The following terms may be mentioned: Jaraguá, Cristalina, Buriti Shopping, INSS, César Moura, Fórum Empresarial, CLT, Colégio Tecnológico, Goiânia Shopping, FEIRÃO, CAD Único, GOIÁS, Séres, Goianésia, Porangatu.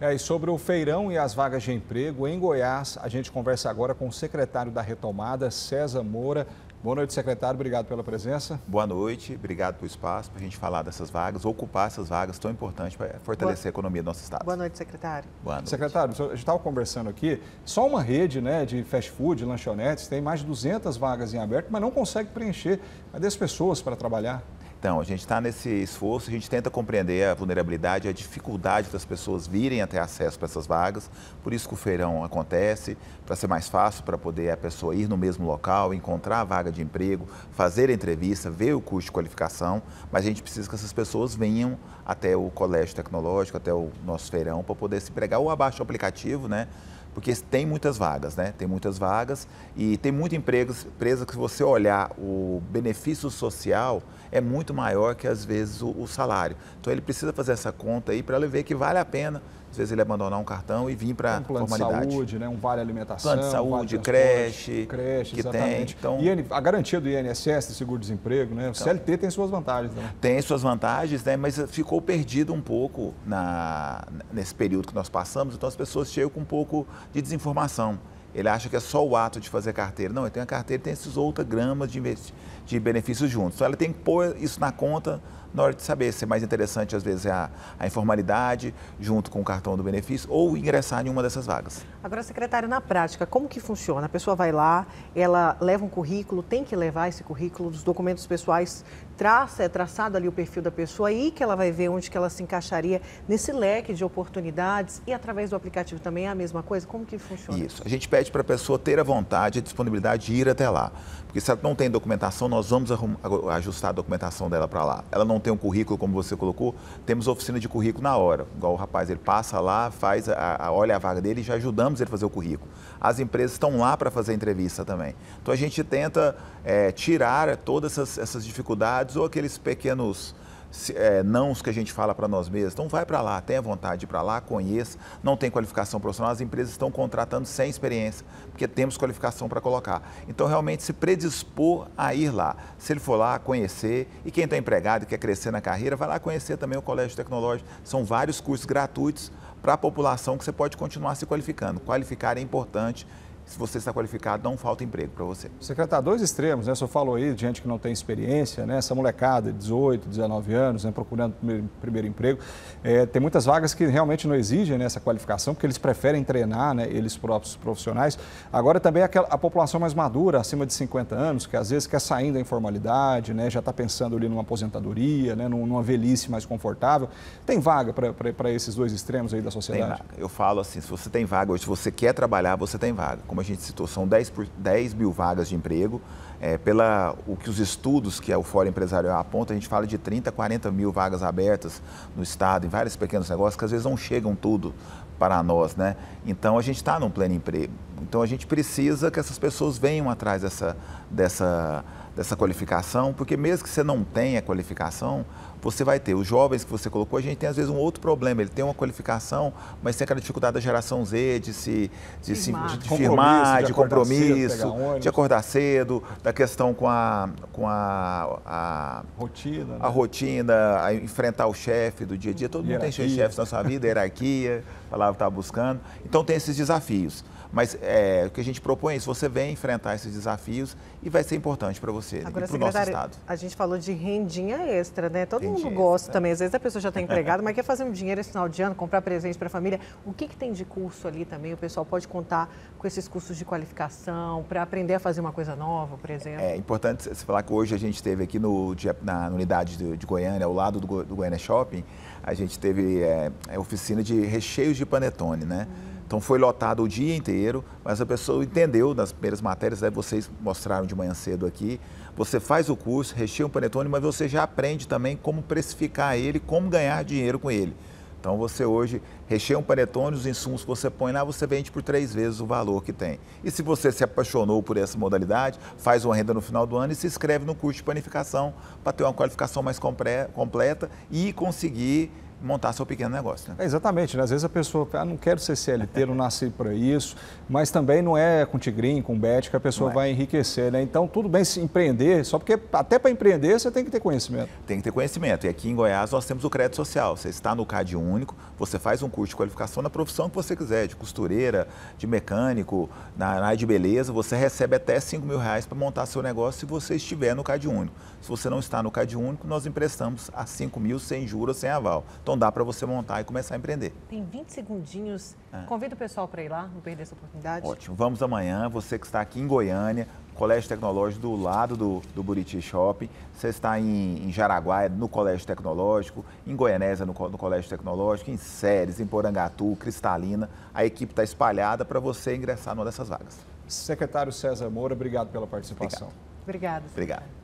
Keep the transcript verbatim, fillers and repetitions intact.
É, e sobre o feirão e as vagas de emprego em Goiás, a gente conversa agora com o secretário da Retomada, César Moura. Boa noite, secretário. Obrigado pela presença. Boa noite. Obrigado pelo espaço para a gente falar dessas vagas, ocupar essas vagas tão importantes para fortalecer Boa... a economia do nosso estado. Boa noite, secretário. Boa noite. Secretário, a gente estava conversando aqui, só uma rede né, de fast food, lanchonetes, tem mais de duzentas vagas em aberto, mas não consegue preencher. Cadê as pessoas para trabalhar? Então, a gente está nesse esforço, a gente tenta compreender a vulnerabilidade, a dificuldade das pessoas virem a ter acesso para essas vagas, por isso que o feirão acontece, para ser mais fácil para poder a pessoa ir no mesmo local, encontrar a vaga de emprego, fazer a entrevista, ver o curso de qualificação, mas a gente precisa que essas pessoas venham até o Colégio Tecnológico, até o nosso feirão, para poder se empregar ou abaixo o aplicativo, né? Porque tem muitas vagas, né? Tem muitas vagas e tem muito emprego, empresa que se você olhar o benefício social é muito maior que às vezes o, o salário. Então ele precisa fazer essa conta aí para ele ver que vale a pena, às vezes ele abandonar um cartão e vir para a formalidade. Um plano de saúde, né? Um vale alimentação, plano de saúde, um vale creche, creche, que exatamente. Tem. Então... I N, a garantia do I N S S, do seguro-desemprego, né? O então, C L T tem suas vantagens também. Tem suas vantagens, né? Mas ficou perdido um pouco na, nesse período que nós passamos, então as pessoas chegam com um pouco de desinformação. Ele acha que é só o ato de fazer carteira. Não, ele tem a carteira e tem esses outros gramas de, de benefícios juntos. Então, ela tem que pôr isso na conta na hora de saber se é mais interessante, às vezes, a, a informalidade junto com o cartão do benefício ou ingressar em uma dessas vagas. Agora, secretário, na prática, como que funciona? A pessoa vai lá, ela leva um currículo, tem que levar esse currículo, os documentos pessoais, traça, é traçado ali o perfil da pessoa, aí que ela vai ver onde que ela se encaixaria nesse leque de oportunidades e através do aplicativo também é a mesma coisa? Como que funciona? Isso, a gente pede para a pessoa ter a vontade, a disponibilidade de ir até lá, porque se ela não tem documentação, nós vamos ajustar a documentação dela para lá. Ela não tem um currículo, como você colocou, temos oficina de currículo na hora. Igual o rapaz, ele passa lá, faz a, a, olha a vaga dele e já ajudamos ele a fazer o currículo. As empresas estão lá para fazer a entrevista também. Então, a gente tenta é, tirar todas essas, essas dificuldades ou aqueles pequenos... É, não os que a gente fala para nós mesmos. Então vai para lá, tenha vontade de ir para lá, conheça, não tem qualificação profissional, as empresas estão contratando sem experiência, porque temos qualificação para colocar. Então realmente se predispor a ir lá. Se ele for lá, conhecer, e quem está empregado e quer crescer na carreira, vai lá conhecer também o Colégio Tecnológico. São vários cursos gratuitos para a população que você pode continuar se qualificando. Qualificar é importante. Se você está qualificado, não falta emprego para você. Secretário, dois extremos, né? O senhor falou aí de gente que não tem experiência, né? Essa molecada de dezoito, dezenove anos, né? Procurando primeiro, primeiro emprego. É, tem muitas vagas que realmente não exigem né, essa qualificação, porque eles preferem treinar, né? Eles próprios profissionais. Agora também aquela, a população mais madura, acima de cinquenta anos, que às vezes quer sair da informalidade, né? Já está pensando ali numa aposentadoria, né? Numa velhice mais confortável. Tem vaga para esses dois extremos aí da sociedade? Tem vaga. Eu falo assim, se você tem vaga hoje, se você quer trabalhar, você tem vaga. Como a gente citou, são dez mil vagas de emprego. É, pela o que os estudos que é o Fórum Empresarial aponta, a gente fala de trinta, quarenta mil vagas abertas no estado, em vários pequenos negócios, que às vezes não chegam tudo para nós, né? Então, a gente está num pleno emprego. Então, a gente precisa que essas pessoas venham atrás dessa, dessa, dessa qualificação, porque mesmo que você não tenha qualificação, você vai ter. Os jovens que você colocou, a gente tem às vezes um outro problema. Ele tem uma qualificação, mas tem aquela dificuldade da geração Z de se, de se, de, de firmar, de compromisso, de acordar cedo, da questão com a, com a, a, rotina, a né? rotina, a enfrentar o chefe do dia a dia. Todo hierarquia. Mundo tem chefes na sua vida, hierarquia, a palavra está buscando. Então tem esses desafios. Mas é, o que a gente propõe é isso, você vem enfrentar esses desafios e vai ser importante para você, para o nosso estado. A gente falou de rendinha extra, né? Todo rendinha mundo gosta extra. Também, às vezes a pessoa já está empregada, mas quer fazer um dinheiro esse final de ano, comprar presente para a família. O que, que tem de curso ali também? O pessoal pode contar com esses cursos de qualificação, para aprender a fazer uma coisa nova, por exemplo? É importante você falar que hoje a gente teve aqui no, na unidade de, de Goiânia, ao lado do, Go, do Goiânia Shopping, a gente teve é, a oficina de recheios de panetone, né? Hum. Então, foi lotado o dia inteiro, mas a pessoa entendeu nas primeiras matérias, né, vocês mostraram de manhã cedo aqui, você faz o curso, recheia um panetone, mas você já aprende também como precificar ele, como ganhar dinheiro com ele. Então, você hoje recheia um panetone, os insumos que você põe lá, você vende por três vezes o valor que tem. E se você se apaixonou por essa modalidade, faz uma renda no final do ano e se inscreve no curso de panificação para ter uma qualificação mais completa e conseguir... montar seu pequeno negócio. Né? É, exatamente, né? Às vezes a pessoa fala, ah, não quero ser C L T, não nasci para isso, mas também não é com tigrinho, com bet que a pessoa vai enriquecer, né? Então, tudo bem se empreender, só porque até para empreender você tem que ter conhecimento. Tem que ter conhecimento. E aqui em Goiás nós temos o crédito social. Você está no C A D único, você faz um curso de qualificação na profissão que você quiser, de costureira, de mecânico, na área de beleza, você recebe até cinco mil reais para montar seu negócio se você estiver no C A D único. Se você não está no C A D único, nós emprestamos a cinco mil sem juros, sem aval. Então dá para você montar e começar a empreender. Tem vinte segundinhos. É. Convido o pessoal para ir lá, não perder essa oportunidade. Ótimo. Vamos amanhã. Você que está aqui em Goiânia, Colégio Tecnológico do lado do, do Buriti Shopping. Você está em, em Jaraguá, no Colégio Tecnológico, em Goianésia, no, no Colégio Tecnológico, em Séres, em Porangatu, Cristalina. A equipe está espalhada para você ingressar numa dessas vagas. Secretário César Moura, obrigado pela participação. Obrigado. Obrigado. Obrigado.